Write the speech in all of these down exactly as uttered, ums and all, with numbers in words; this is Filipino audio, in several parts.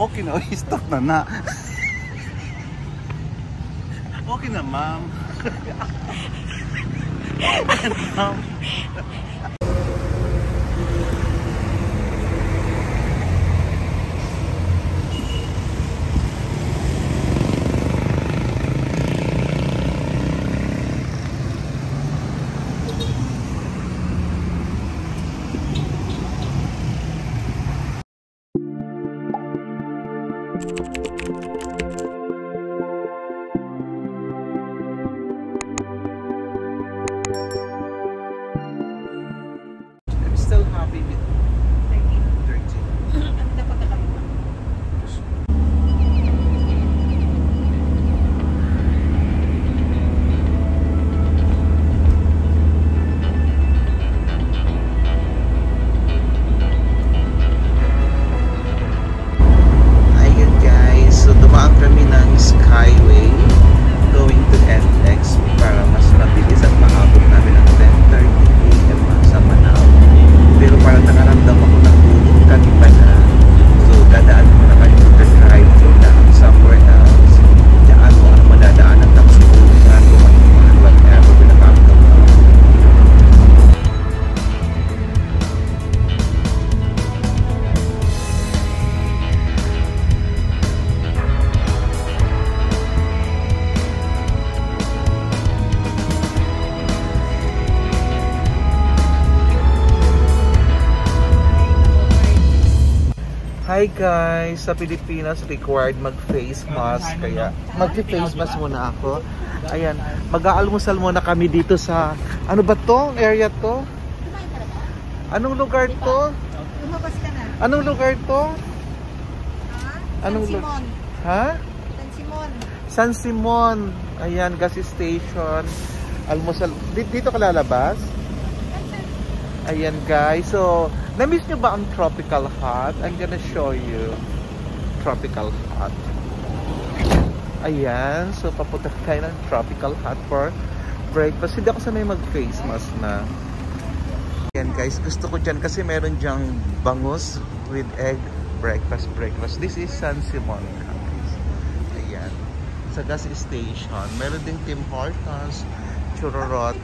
Okay na, stop na na. Okay na, ma'am. Okay na, ma'am. Hi guys! Sa Pilipinas, required mag-face mask. Kaya mag-face mask muna ako. Ayan, mag-aalmusal muna kami dito sa... Ano ba to? Area to? Anong lugar to? Lumabas ka na. Anong lugar to? Anong San Simon. Ha? San Simon. San Simon. Ayan, gas station. Almusal. Dito ka lalabas? Ayan guys, so na-miss nyo ba ang Tropical Hot? I'm gonna show you Tropical Hot. Ayan, so papunta tayo ng Tropical Hot for breakfast. Hindi ako sanay mag-face mask na. Ayan guys, gusto ko dyan kasi meron dyang bangus with egg breakfast breakfast. This is San Simon guys. Ayan, sa gas station. Meron din Tim Hortons, churorot.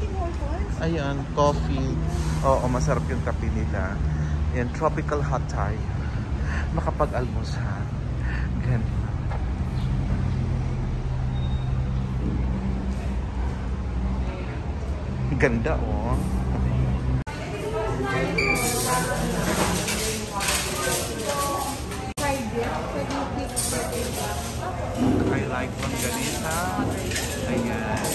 Ayan, coffee. Oo, masarap yung kape nila. Ayan, Tropical Hot tayo. Makapag-almusan. Ganun. Ganda, oh. I like mangganita. Ayan.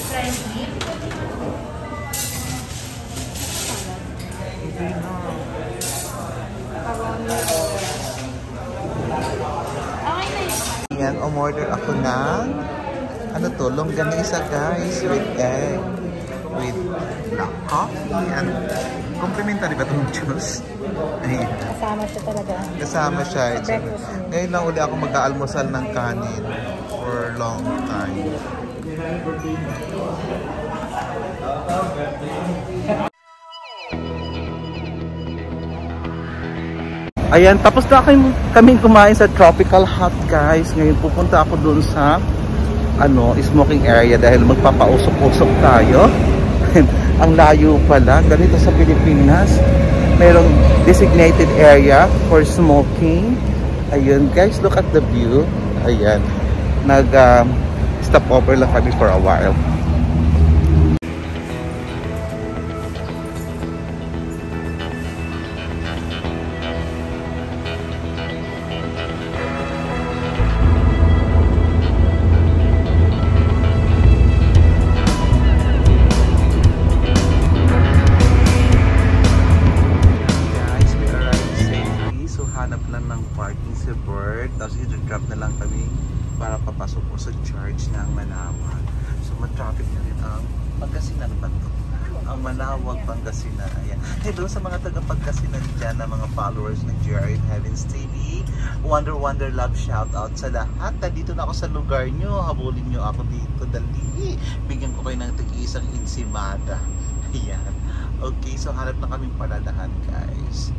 Ayan, umorder ako ng ano to, longganisa guys with egg with black coffee and complimentary ba itong juice? Ayan. Kasama siya talaga. Kasama siya. Ngayon lang uli ako mag-aalmusal ng kanin for long time. Ayan, tapos na kami kumain sa Tropical Hot guys. Ngayon pupunta ako dun sa ano, smoking area dahil magpapausok-usok tayo. Ang layo pala, ganito sa Pilipinas. Merong designated area for smoking. Ayun guys, look at the view. Ayan, nag um, stop over lang kami for a while. Hello sa mga taga-Pangasinan dyan na mga followers ng J R In Heavens T V. Wonder Wonder Love shoutout sa lahat. Nandito na ako sa lugar nyo. Habulin nyo ako dito. Dali. Bigyan ko kayo ng tig-isang insimada. Ayan. Okay, so hanap na kaming paladahan guys.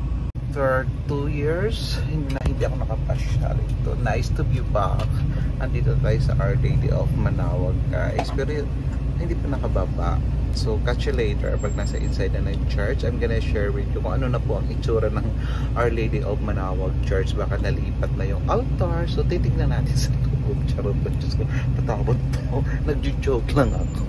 after two years na hindi ako nakapasyal ito. Nice to be back. Andito tayo sa Our Lady of Manaoag, guys, pero hindi pa nakababa. So catch you later pag nasa inside na ng church. I'm gonna share with you kung ano na po ang itsura ng Our Lady of Manaoag Church. Baka nalipat na yung altar, so titignan natin sa loob. Charot na, Diyos ko, patawad po, nagjo-joke lang ako.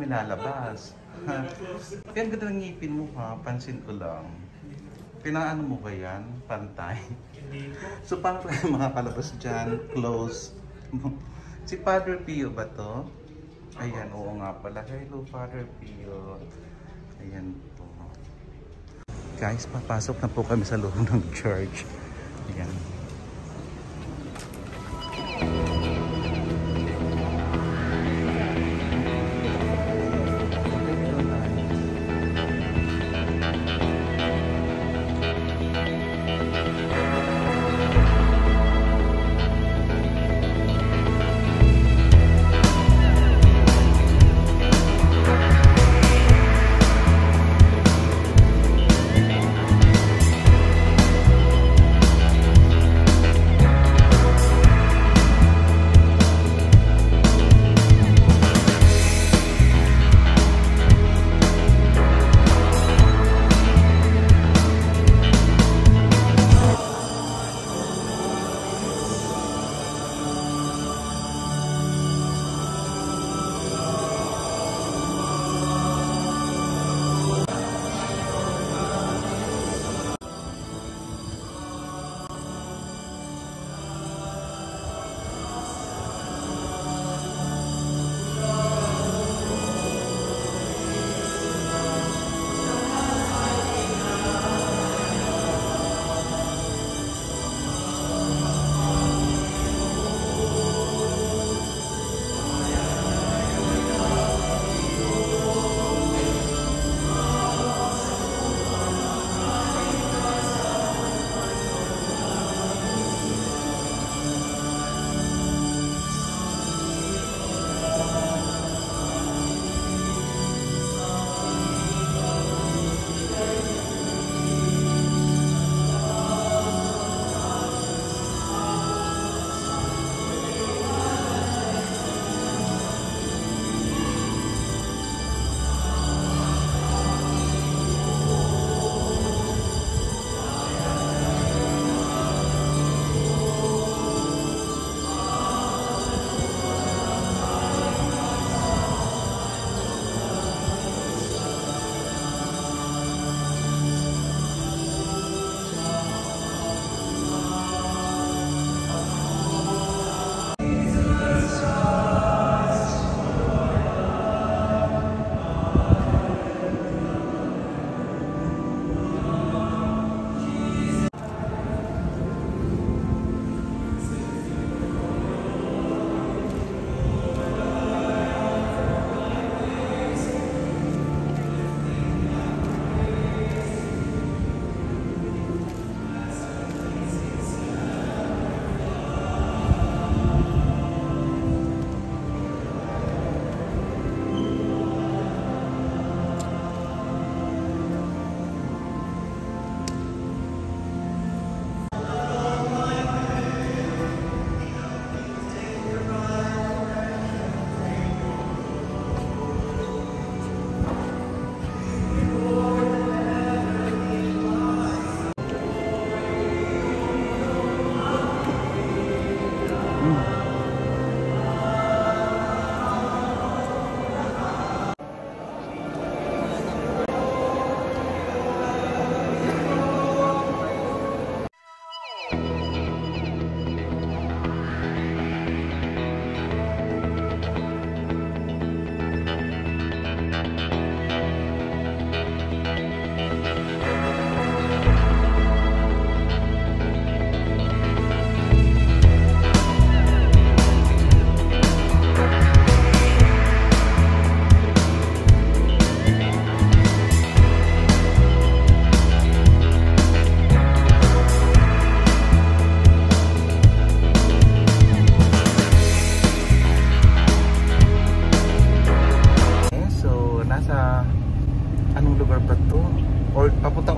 Minalabas. Kaya ang ganda ng ngipin mo, ha? Pansin ko lang. Pinaano mo ba yan? Pantay? So paano kayo makakalabas dyan? Close. Si Padre Pio ba to? Ayan, oo nga pala. Hello, Padre Pio. Ayan po. Guys, papasok na po kami sa loob ng church. Ayan.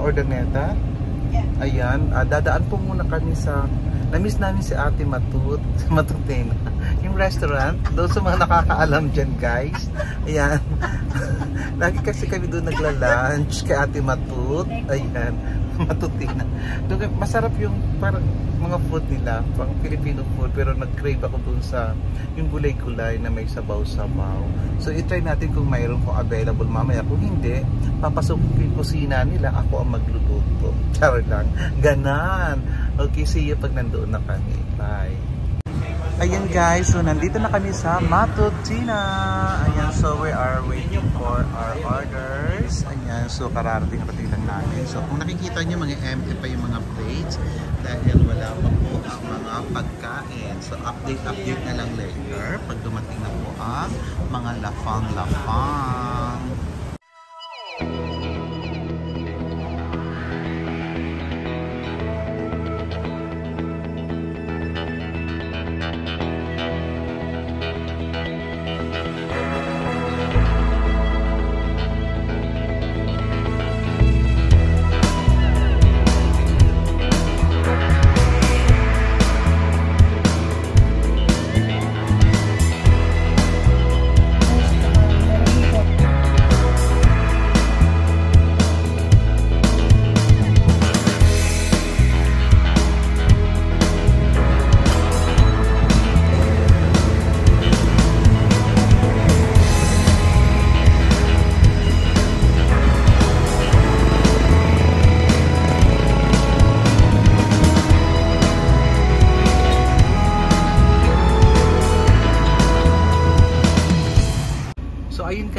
Urdaneta. Yeah. Ayan, ah, dadaan po muna kami sa, na-miss namin si Ate Matut, Matutina, yung restaurant. Doon sa mga nakakaalam dyan, guys. Ayan. Lagi kasi kami doon nagla-lunch kay Ate Matut. Ayan, Matutina. Doon, masarap yung parang mga food nila, pang Filipino food, pero nag-crave ako doon sa yung gulay-gulay na may sabaw-sabaw. So, itry natin kung mayroon kung available mamaya. Kung hindi, papasok yung kusina nila, ako ang magluluto. Charo lang. Ganan. Okay, see you pag nandoon na kami. Bye. Ayan guys, so nandito na kami sa Matutina. Ayan, so we are waiting for our orders. Ayan, so kararating rating lang namin. So kung nakikita nyo, mga empty pa yung mga plates dahil wala pa po ang mga pagkain. So update-update na lang later pag dumating na po ang mga lafang-lafang.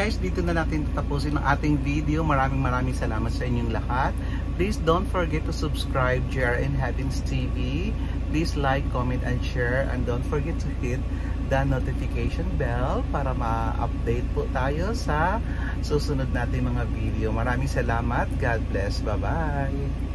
Guys, dito na natin tatapusin ang ating video. Maraming maraming salamat sa inyong lahat. Please don't forget to subscribe J R In Heavens T V. Please like, comment, and share. And don't forget to hit the notification bell para ma-update po tayo sa susunod natin mga video. Maraming salamat. God bless. Bye-bye.